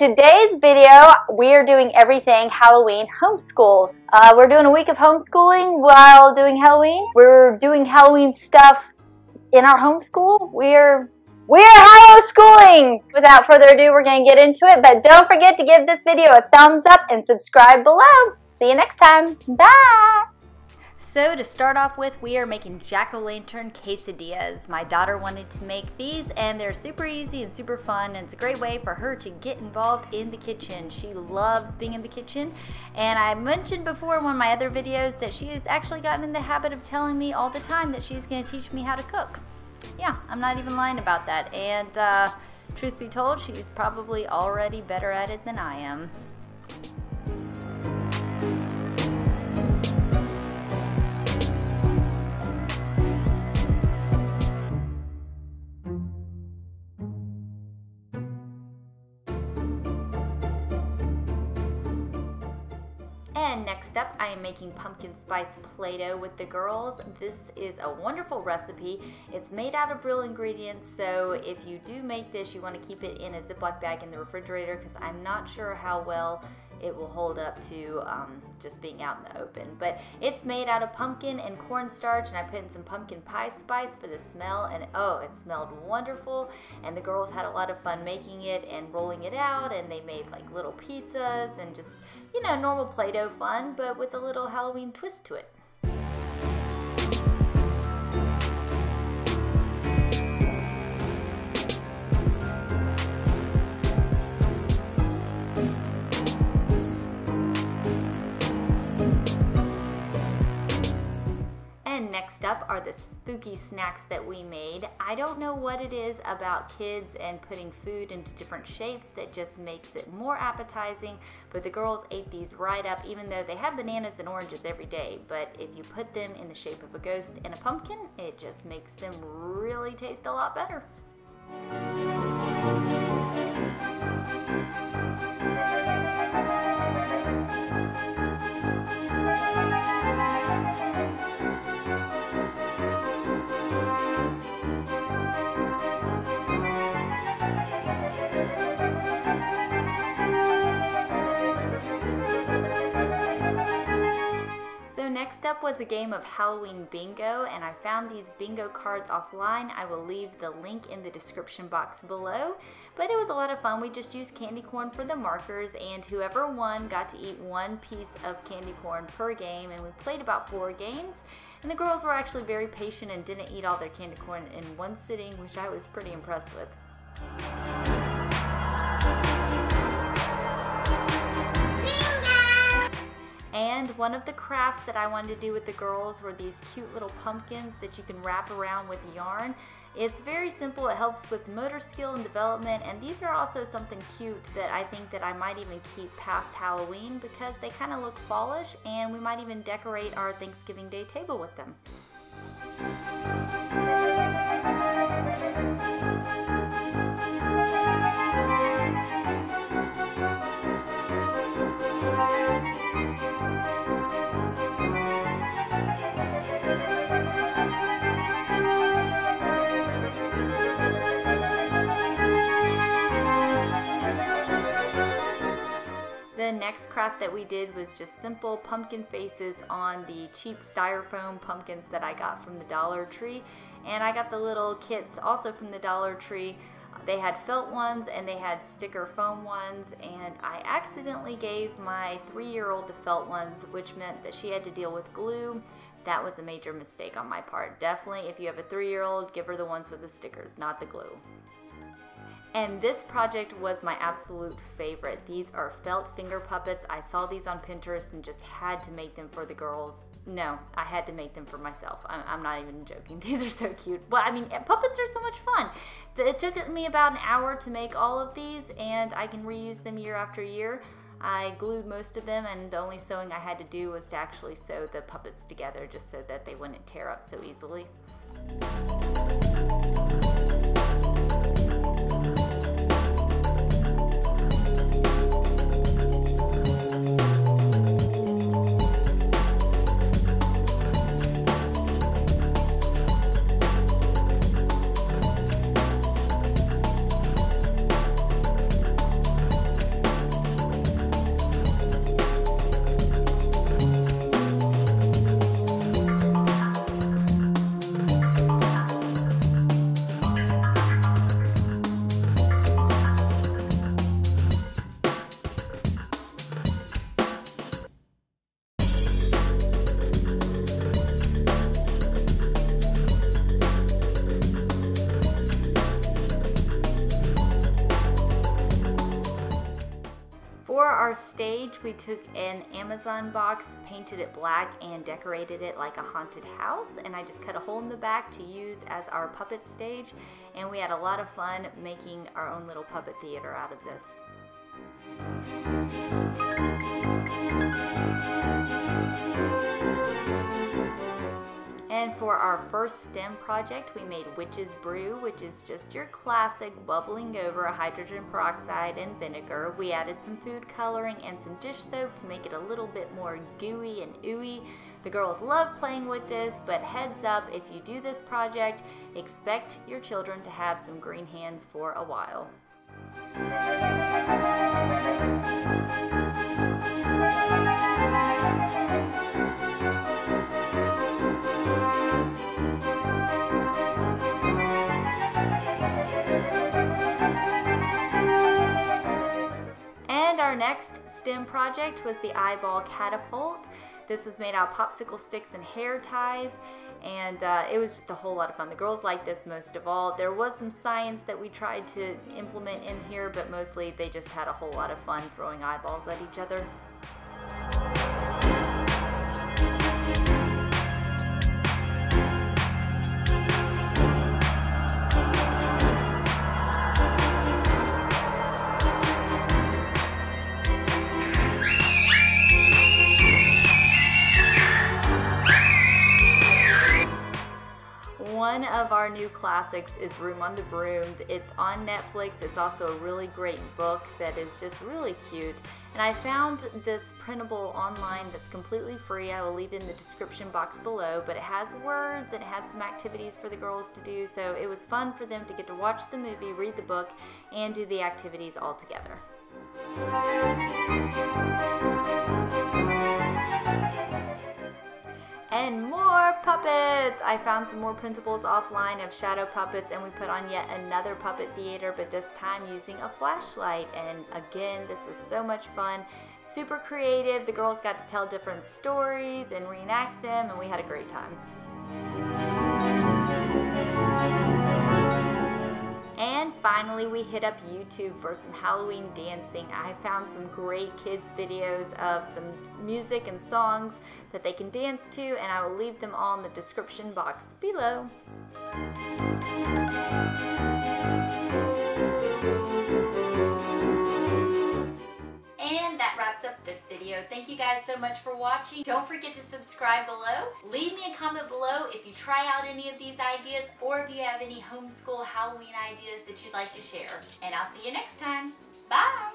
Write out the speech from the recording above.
In today's video, we are doing everything Halloween homeschool. We're doing a week of homeschooling while doing Halloween. We're doing Halloween stuff in our homeschool. We're homeschooling! Without further ado, we're going to get into it, but don't forget to give this video a thumbs up and subscribe below. See you next time. Bye! So to start off with, we are making jack-o'-lantern quesadillas. My daughter wanted to make these and they're super easy and super fun, and it's a great way for her to get involved in the kitchen. She loves being in the kitchen, and I mentioned before in one of my other videos that she has actually gotten in the habit of telling me all the time that she's going to teach me how to cook. Yeah, I'm not even lying about that, and truth be told, she's probably already better at it than I am. And next up, I am making pumpkin spice Play-Doh with the girls. This is a wonderful recipe. It's made out of real ingredients, so if you do make this, you want to keep it in a Ziploc bag in the refrigerator, because I'm not sure how well it will hold up to just being out in the open. But it's made out of pumpkin and cornstarch, and I put in some pumpkin pie spice for the smell, and oh, it smelled wonderful, and the girls had a lot of fun making it and rolling it out, and they made like little pizzas and just, you know, normal Play-Doh fun, but with a little Halloween twist to it. Next up are the spooky snacks that we made. I don't know what it is about kids and putting food into different shapes that just makes it more appetizing, but the girls ate these right up, even though they have bananas and oranges every day. But if you put them in the shape of a ghost and a pumpkin, it just makes them really taste a lot better. Next up was a game of Halloween bingo, and I found these bingo cards offline. I will leave the link in the description box below, but it was a lot of fun. We just used candy corn for the markers, and whoever won got to eat one piece of candy corn per game, and we played about 4 games, and the girls were actually very patient and didn't eat all their candy corn in one sitting, which I was pretty impressed with. And one of the crafts that I wanted to do with the girls were these cute little pumpkins that you can wrap around with yarn. It's very simple, it helps with motor skill and development, and these are also something cute that I think that I might even keep past Halloween, because they kind of look fallish, and we might even decorate our Thanksgiving Day table with them. The next craft that we did was just simple pumpkin faces on the cheap styrofoam pumpkins that I got from the Dollar Tree. And I got the little kits also from the Dollar Tree. They had felt ones and they had sticker foam ones, and I accidentally gave my 3-year-old the felt ones, which meant that she had to deal with glue. That was a major mistake on my part. Definitely, if you have a 3-year-old, give her the ones with the stickers, not the glue. And this project was my absolute favorite. These are felt finger puppets. I saw these on Pinterest and just had to make them for the girls. No, I had to make them for myself. I'm not even joking. These are so cute. But I mean, puppets are so much fun. It took me about an hour to make all of these, and I can reuse them year after year. I glued most of them, and the only sewing I had to do was to actually sew the puppets together just so that they wouldn't tear up so easily. For our stage, we took an Amazon box, painted it black, and decorated it like a haunted house, and I just cut a hole in the back to use as our puppet stage, and we had a lot of fun making our own little puppet theater out of this. And for our first STEM project, we made Witch's Brew, which is just your classic bubbling over hydrogen peroxide and vinegar. We added some food coloring and some dish soap to make it a little bit more gooey and ooey. The girls love playing with this, but heads up, if you do this project, expect your children to have some green hands for a while. Our next STEM project was the eyeball catapult. This was made out of popsicle sticks and hair ties, and it was just a whole lot of fun. The girls liked this most of all. There was some science that we tried to implement in here, but mostly they just had a whole lot of fun throwing eyeballs at each other. One of our new classics is Room on the Broom. It's on Netflix. It's also a really great book that is just really cute. And I found this printable online that's completely free. I will leave it in the description box below, but it has words and it has some activities for the girls to do. So it was fun for them to get to watch the movie, read the book, and do the activities all together. And more puppets! I found some more printables offline of shadow puppets, and we put on yet another puppet theater, but this time using a flashlight. And again, this was so much fun, super creative. The girls got to tell different stories and reenact them, and we had a great time. And finally, we hit up YouTube for some Halloween dancing. I found some great kids videos of some music and songs that they can dance to, and I will leave them all in the description box below. And that wraps up this video. Thank you guys so much for watching. Don't forget to subscribe below. Leave me a comment below if you try out any of these ideas or if you have any homeschool Halloween ideas that you'd like to share. And I'll see you next time. Bye!